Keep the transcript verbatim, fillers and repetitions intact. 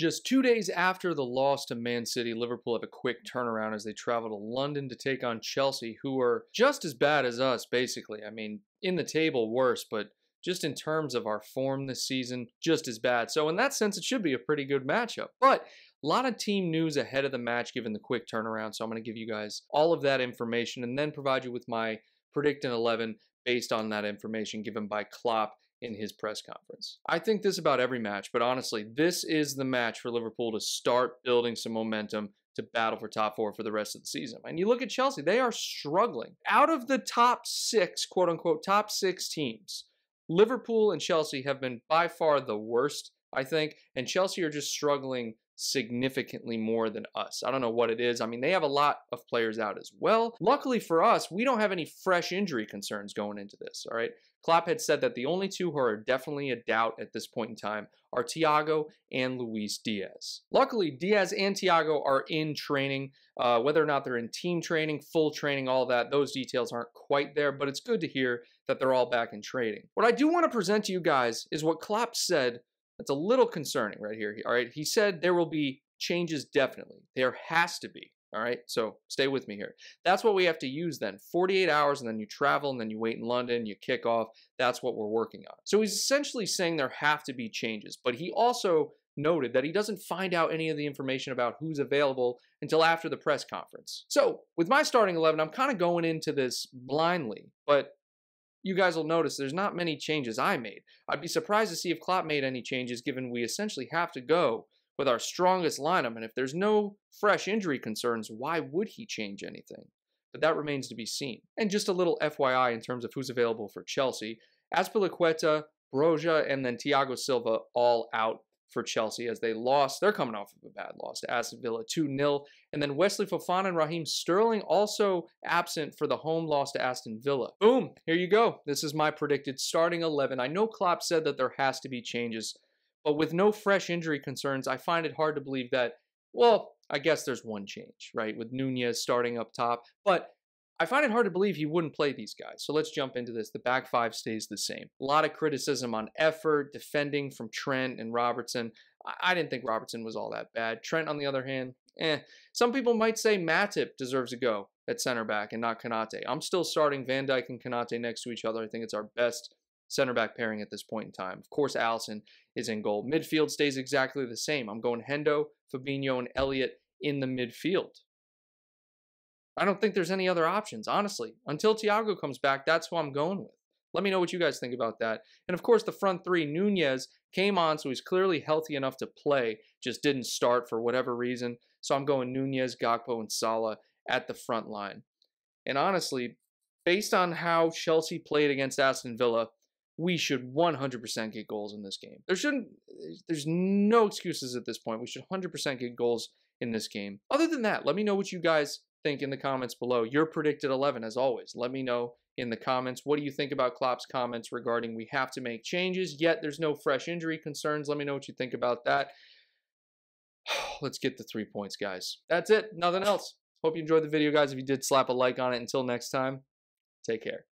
Just two days after the loss to Man City, Liverpool have a quick turnaround as they travel to London to take on Chelsea, who are just as bad as us, basically. I mean, in the table, worse, but just in terms of our form this season, just as bad. So in that sense, it should be a pretty good matchup. But a lot of team news ahead of the match, given the quick turnaround. So I'm going to give you guys all of that information and then provide you with my predict an eleven based on that information given by Klopp in his press conference. I think this about every match, but honestly, this is the match for Liverpool to start building some momentum to battle for top four for the rest of the season. And you look at Chelsea, they are struggling. Out of the top six, quote unquote, top six teams, Liverpool and Chelsea have been by far the worst, I think, and Chelsea are just struggling significantly more than us. I don't know what it is. I mean, they have a lot of players out as well. Luckily for us, we don't have any fresh injury concerns going into this, all right? Klopp had said that the only two who are definitely a doubt at this point in time are Thiago and Luis Diaz. Luckily, Diaz and Thiago are in training. Uh, whether or not they're in team training, full training, all that, those details aren't quite there, but it's good to hear that they're all back in training. What I do want to present to you guys is what Klopp said. That's a little concerning right here, all right? He said there will be changes definitely. There has to be, all right? So stay with me here. That's what we have to use then. forty-eight hours, and then you travel, and then you wait in London, you kick off. That's what we're working on. So he's essentially saying there have to be changes, but he also noted that he doesn't find out any of the information about who's available until after the press conference. So with my starting eleven, I'm kind of going into this blindly, but you guys will notice there's not many changes I made. I'd be surprised to see if Klopp made any changes given we essentially have to go with our strongest lineup, and if there's no fresh injury concerns, why would he change anything? But that remains to be seen. And just a little F Y I in terms of who's available for Chelsea. Azpilicueta, Broja, and then Thiago Silva all out for Chelsea as they lost. They're coming off of a bad loss to Aston Villa two nil. And then Wesley Fofana and Raheem Sterling also absent for the home loss to Aston Villa. Boom, here you go. This is my predicted starting eleven. I know Klopp said that there has to be changes, but with no fresh injury concerns, I find it hard to believe that, well, I guess there's one change, right? With Nunez starting up top, but I find it hard to believe he wouldn't play these guys. So let's jump into this. The back five stays the same. A lot of criticism on effort, defending from Trent and Robertson. I didn't think Robertson was all that bad. Trent, on the other hand, eh. Some people might say Matip deserves a go at center back and not Konate. I'm still starting Van Dijk and Konate next to each other. I think it's our best center back pairing at this point in time. Of course, Alisson is in goal. Midfield stays exactly the same. I'm going Hendo, Fabinho, and Elliott in the midfield. I don't think there's any other options, honestly. Until Thiago comes back, that's who I'm going with. Let me know what you guys think about that. And of course, the front three, Nunez came on, so he's clearly healthy enough to play, just didn't start for whatever reason. So I'm going Nunez, Gakpo, and Salah at the front line. And honestly, based on how Chelsea played against Aston Villa, we should one hundred percent get goals in this game. There shouldn't, there's no excuses at this point. We should one hundred percent get goals in this game. Other than that, let me know what you guys think in the comments below. Your predicted eleven, as always. Let me know in the comments. What do you think about Klopp's comments regarding we have to make changes, yet there's no fresh injury concerns? Let me know what you think about that. Let's get the three points, guys. That's it. Nothing else. Hope you enjoyed the video, guys. If you did, slap a like on it. Until next time, take care.